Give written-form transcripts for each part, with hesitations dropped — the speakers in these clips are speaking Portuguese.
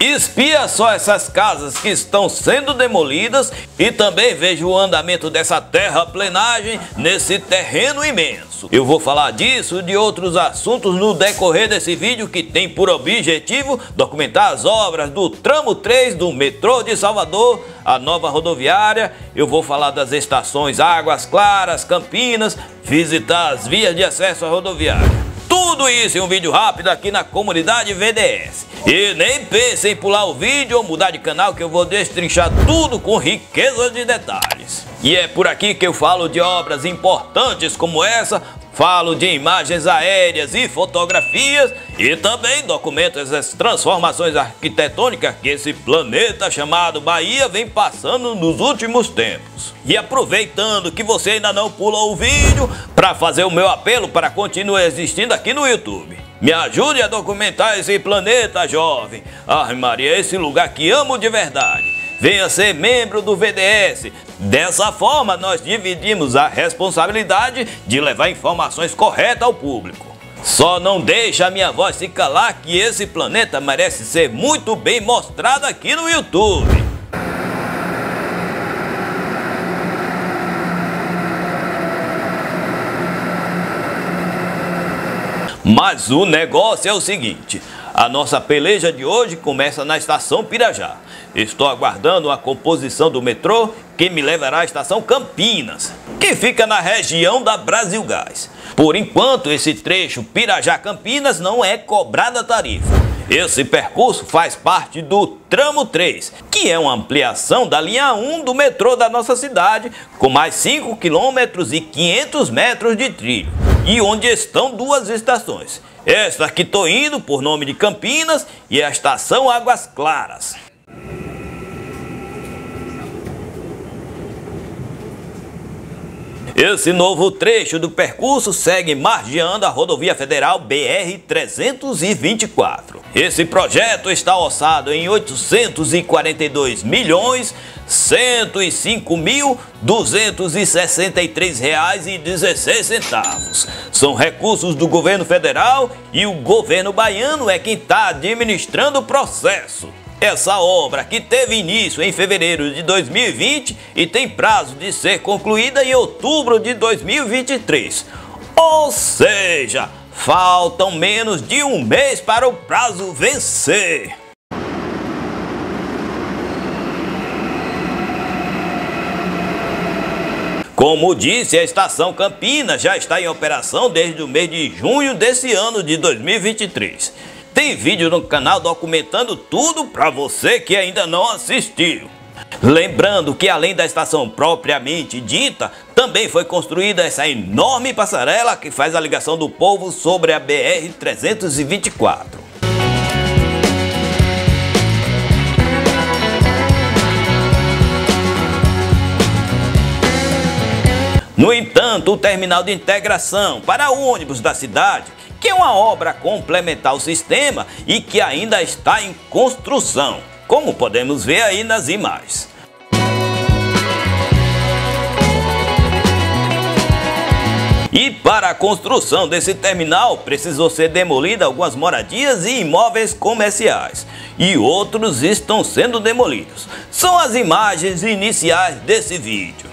Espia só essas casas que estão sendo demolidas e também veja o andamento dessa terraplenagem nesse terreno imenso. Eu vou falar disso e de outros assuntos no decorrer desse vídeo, que tem por objetivo documentar as obras do Tramo 3 do Metrô de Salvador, a nova rodoviária. Eu vou falar das estações Águas Claras, Campinas, visitar as vias de acesso à rodoviária. Tudo isso em um vídeo rápido aqui na comunidade VDS. E nem pensem em pular o vídeo ou mudar de canal, que eu vou destrinchar tudo com riqueza de detalhes. E é por aqui que eu falo de obras importantes como essa, falo de imagens aéreas e fotografias e também documento essas transformações arquitetônicas que esse planeta chamado Bahia vem passando nos últimos tempos. E aproveitando que você ainda não pulou o vídeo, para fazer o meu apelo para continuar existindo aqui no YouTube. Me ajude a documentar esse planeta, jovem. Ai Maria, esse lugar que amo de verdade. Venha ser membro do VDS. Dessa forma, nós dividimos a responsabilidade de levar informações corretas ao público. Só não deixa a minha voz se calar, que esse planeta merece ser muito bem mostrado aqui no YouTube. Mas o negócio é o seguinte, a nossa peleja de hoje começa na estação Pirajá. Estou aguardando a composição do metrô que me levará à estação Campinas, que fica na região da Brasilgás. Por enquanto, esse trecho Pirajá-Campinas não é cobrada tarifa. Esse percurso faz parte do Tramo 3, que é uma ampliação da linha 1 do metrô da nossa cidade, com mais 5 quilômetros e 500 metros de trilho, e onde estão duas estações. Esta que estou indo, por nome de Campinas, e a estação Águas Claras. Esse novo trecho do percurso segue margeando a rodovia federal BR-324. Esse projeto está orçado em R$ 842.105.263,16. São recursos do governo federal e o governo baiano é quem está administrando o processo. Essa obra, que teve início em fevereiro de 2020 e tem prazo de ser concluída em outubro de 2023. Ou seja, faltam menos de um mês para o prazo vencer. Como disse, a estação Campinas já está em operação desde o mês de junho desse ano de 2023. Tem vídeo no canal documentando tudo para você que ainda não assistiu. Lembrando que além da estação propriamente dita, também foi construída essa enorme passarela que faz a ligação do povo sobre a BR-324. No entanto, o terminal de integração para ônibus da cidade, que é uma obra complementar ao sistema e que ainda está em construção, como podemos ver aí nas imagens. E para a construção desse terminal, precisou ser demolida algumas moradias e imóveis comerciais, e outros estão sendo demolidos. São as imagens iniciais desse vídeo.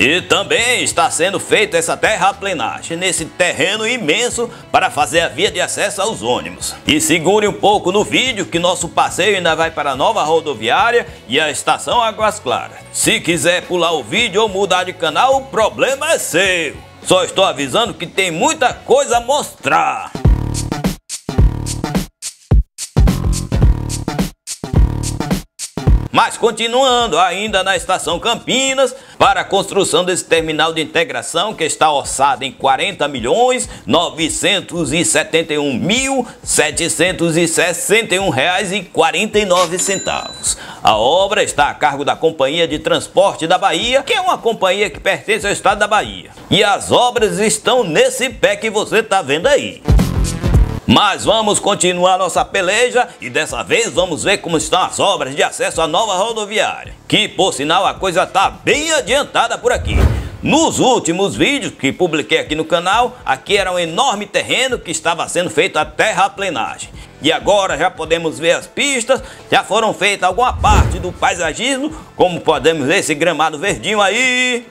E também está sendo feita essa terraplenagem nesse terreno imenso para fazer a via de acesso aos ônibus. E segure um pouco no vídeo, que nosso passeio ainda vai para a nova rodoviária e a estação Águas Claras. Se quiser pular o vídeo ou mudar de canal, o problema é seu. Só estou avisando que tem muita coisa a mostrar. Mas continuando, ainda na estação Campinas, para a construção desse terminal de integração, que está orçado em R$ 40.971.761,49. A obra está a cargo da Companhia de Transporte da Bahia, que é uma companhia que pertence ao estado da Bahia. E as obras estão nesse pé que você está vendo aí. Mas vamos continuar nossa peleja e dessa vez vamos ver como estão as obras de acesso à nova rodoviária, que por sinal a coisa está bem adiantada por aqui. Nos últimos vídeos que publiquei aqui no canal, aqui era um enorme terreno que estava sendo feito a terraplenagem. E agora já podemos ver as pistas, já foram feitas alguma parte do paisagismo, como podemos ver esse gramado verdinho aí.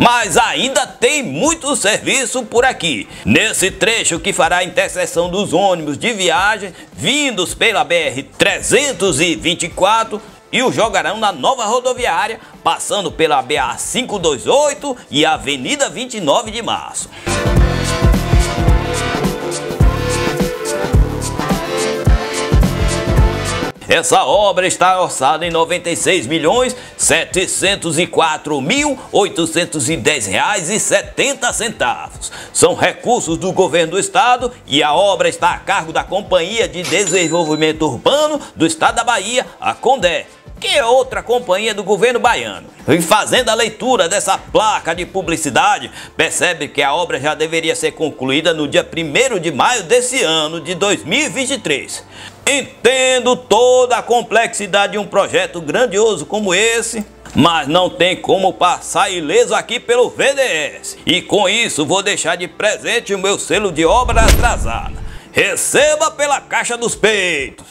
Mas ainda tem muito serviço por aqui. Nesse trecho que fará a interseção dos ônibus de viagem vindos pela BR-324 e o jogarão na nova rodoviária, passando pela BA-528 e a Avenida 29 de Março. Essa obra está orçada em R$ 96.704.810,70. São recursos do governo do estado e a obra está a cargo da Companhia de Desenvolvimento Urbano do Estado da Bahia, a Condé, que é outra companhia do governo baiano. E fazendo a leitura dessa placa de publicidade, percebe que a obra já deveria ser concluída no dia 1º de maio desse ano de 2023. Entendo toda a complexidade de um projeto grandioso como esse, mas não tem como passar ileso aqui pelo VDS. E com isso vou deixar de presente o meu selo de obra atrasada. Receba pela caixa dos peitos!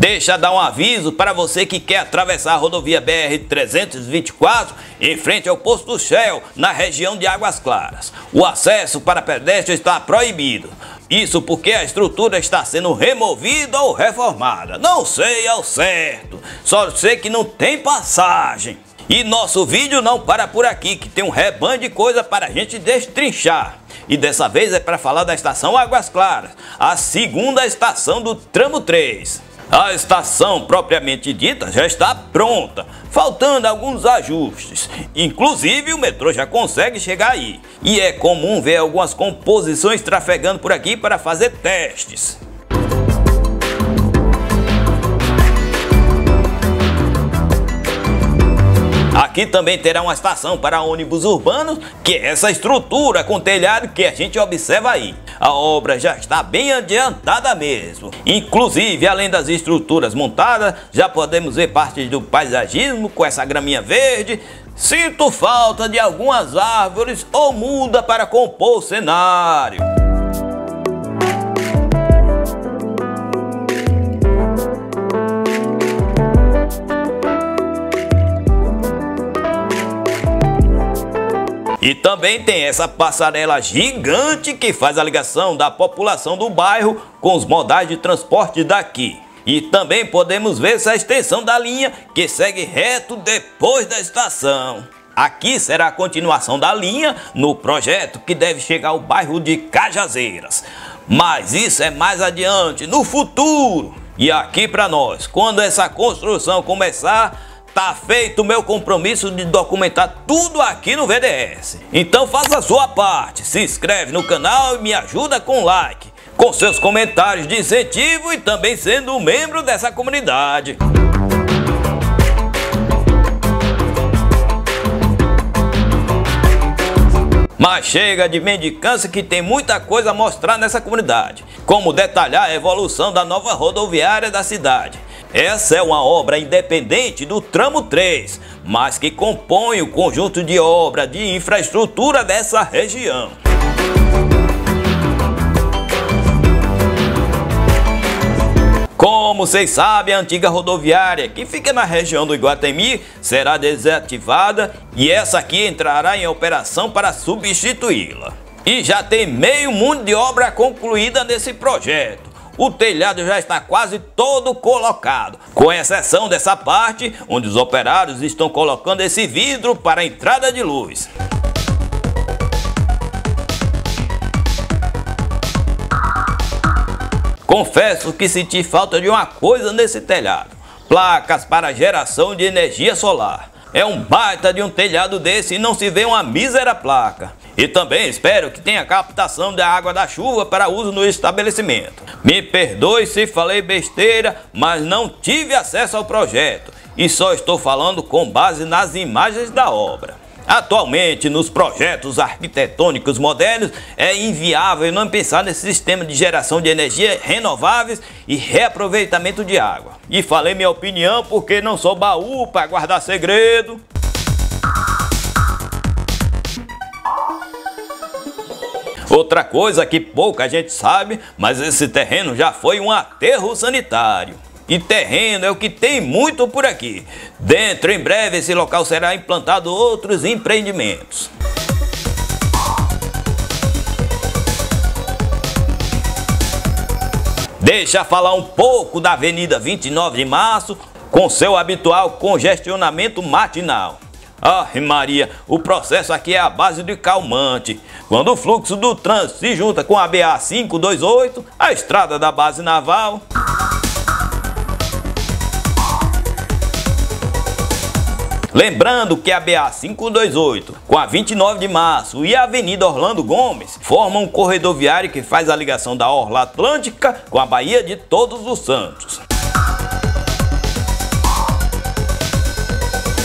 Deixa eu dar um aviso para você que quer atravessar a rodovia BR-324 em frente ao posto do Shell, na região de Águas Claras. O acesso para pedestres está proibido. Isso porque a estrutura está sendo removida ou reformada. Não sei ao certo, só sei que não tem passagem. E nosso vídeo não para por aqui, que tem um rebanho de coisa para a gente destrinchar. E dessa vez é para falar da estação Águas Claras, a segunda estação do Tramo 3. A estação propriamente dita já está pronta, faltando alguns ajustes. Inclusive o metrô já consegue chegar aí. E é comum ver algumas composições trafegando por aqui para fazer testes. Aqui também terá uma estação para ônibus urbanos, que é essa estrutura com telhado que a gente observa aí. A obra já está bem adiantada mesmo. Inclusive, além das estruturas montadas, já podemos ver parte do paisagismo com essa graminha verde. Sinto falta de algumas árvores ou muda para compor o cenário. E também tem essa passarela gigante que faz a ligação da população do bairro com os modais de transporte daqui. E também podemos ver essa extensão da linha que segue reto depois da estação. Aqui será a continuação da linha no projeto que deve chegar ao bairro de Cajazeiras. Mas isso é mais adiante, no futuro. E aqui para nós, quando essa construção começar, tá feito o meu compromisso de documentar tudo aqui no VDS. Então faça a sua parte, se inscreve no canal e me ajuda com like, com seus comentários de incentivo e também sendo um membro dessa comunidade. Mas chega de mendicância, que tem muita coisa a mostrar nessa comunidade, como detalhar a evolução da nova rodoviária da cidade. Essa é uma obra independente do Tramo 3, mas que compõe o conjunto de obra de infraestrutura dessa região. Como vocês sabem, a antiga rodoviária que fica na região do Iguatemi será desativada e essa aqui entrará em operação para substituí-la. E já tem meio mundo de obra concluída nesse projeto. O telhado já está quase todo colocado, com exceção dessa parte onde os operários estão colocando esse vidro para a entrada de luz. Confesso que senti falta de uma coisa nesse telhado: placas para geração de energia solar. É um baita de um telhado desse e não se vê uma mísera placa. E também espero que tenha captação da água da chuva para uso no estabelecimento. Me perdoe se falei besteira, mas não tive acesso ao projeto e só estou falando com base nas imagens da obra. Atualmente, nos projetos arquitetônicos modernos, é inviável não pensar nesse sistema de geração de energia renováveis e reaproveitamento de água. E falei minha opinião porque não sou baú para guardar segredo. Outra coisa que pouca gente sabe, mas esse terreno já foi um aterro sanitário. E terreno é o que tem muito por aqui. Dentro, em breve, esse local será implantado outros empreendimentos. Deixa falar um pouco da Avenida 29 de Março, com seu habitual congestionamento matinal. Ai Maria, o processo aqui é a base de calmante. Quando o fluxo do trânsito se junta com a BA-528, a estrada da base naval, lembrando que a BA-528 com a 29 de Março e a Avenida Orlando Gomes formam um corredor viário que faz a ligação da Orla Atlântica com a Bahia de Todos os Santos.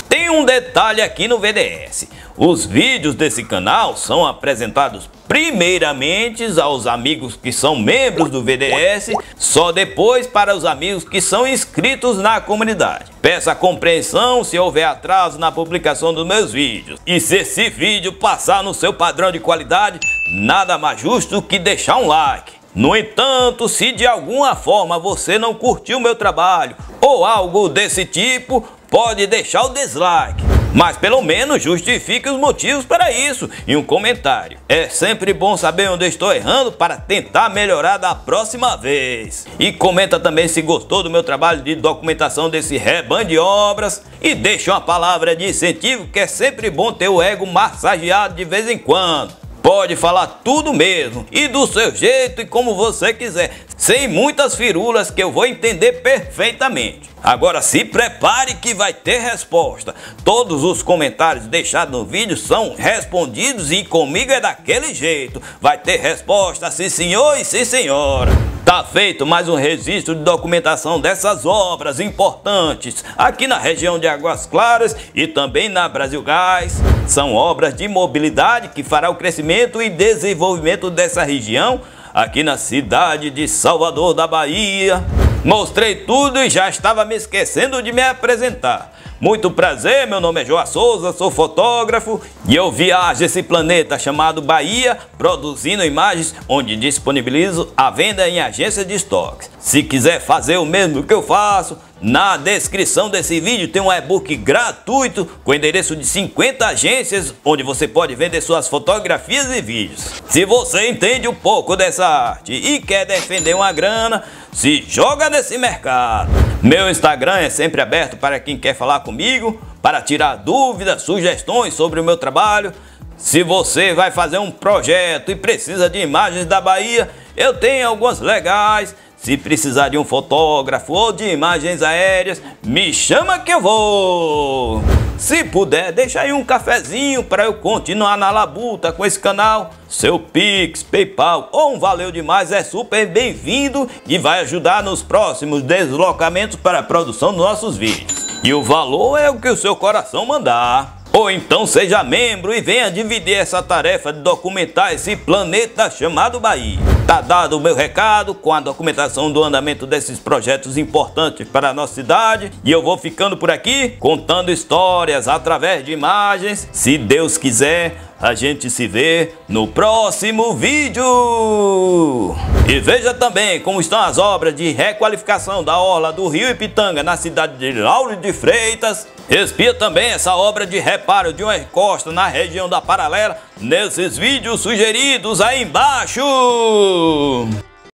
Tem um detalhe aqui no VDS. Os vídeos desse canal são apresentados primeiramente aos amigos que são membros do VDS, só depois para os amigos que são inscritos na comunidade. Peço a compreensão se houver atraso na publicação dos meus vídeos. E se esse vídeo passar no seu padrão de qualidade, nada mais justo que deixar um like. No entanto, se de alguma forma você não curtiu meu trabalho ou algo desse tipo, pode deixar o dislike, mas pelo menos justifique os motivos para isso em um comentário. É sempre bom saber onde estou errando para tentar melhorar da próxima vez. E comenta também se gostou do meu trabalho de documentação desse rebanho de obras e deixa uma palavra de incentivo, que é sempre bom ter o ego massageado de vez em quando. Pode falar tudo mesmo e do seu jeito e como você quiser, sem muitas firulas, que eu vou entender perfeitamente. Agora se prepare que vai ter resposta. Todos os comentários deixados no vídeo são respondidos e comigo é daquele jeito. Vai ter resposta, sim senhor e sim senhora. Tá feito mais um registro de documentação dessas obras importantes aqui na região de Águas Claras e também na Brasilgás. São obras de mobilidade que fará o crescimento e desenvolvimento dessa região aqui na cidade de Salvador da Bahia. Mostrei tudo e já estava me esquecendo de me apresentar. Muito prazer, meu nome é Joá Souza, sou fotógrafo e eu viajo esse planeta chamado Bahia, produzindo imagens onde disponibilizo a venda em agência de estoques. Se quiser fazer o mesmo que eu faço, na descrição desse vídeo tem um e-book gratuito com endereço de 50 agências onde você pode vender suas fotografias e vídeos. Se você entende um pouco dessa arte e quer defender uma grana, se joga nesse mercado. Meu Instagram é sempre aberto para quem quer falar comigo, para tirar dúvidas, sugestões sobre o meu trabalho. Se você vai fazer um projeto e precisa de imagens da Bahia, eu tenho algumas legais. Se precisar de um fotógrafo ou de imagens aéreas, me chama que eu vou. Se puder, deixa aí um cafezinho para eu continuar na labuta com esse canal. Seu Pix, PayPal ou um valeu demais é super bem-vindo e vai ajudar nos próximos deslocamentos para a produção dos nossos vídeos. E o valor é o que o seu coração mandar. Ou então seja membro e venha dividir essa tarefa de documentar esse planeta chamado Bahia. Tá dado o meu recado com a documentação do andamento desses projetos importantes para a nossa cidade. E eu vou ficando por aqui, contando histórias através de imagens. Se Deus quiser, a gente se vê no próximo vídeo. E veja também como estão as obras de requalificação da orla do Rio Ipitanga na cidade de Lauro de Freitas. Espia também essa obra de reparo de uma encosta na região da Paralela nesses vídeos sugeridos aí embaixo.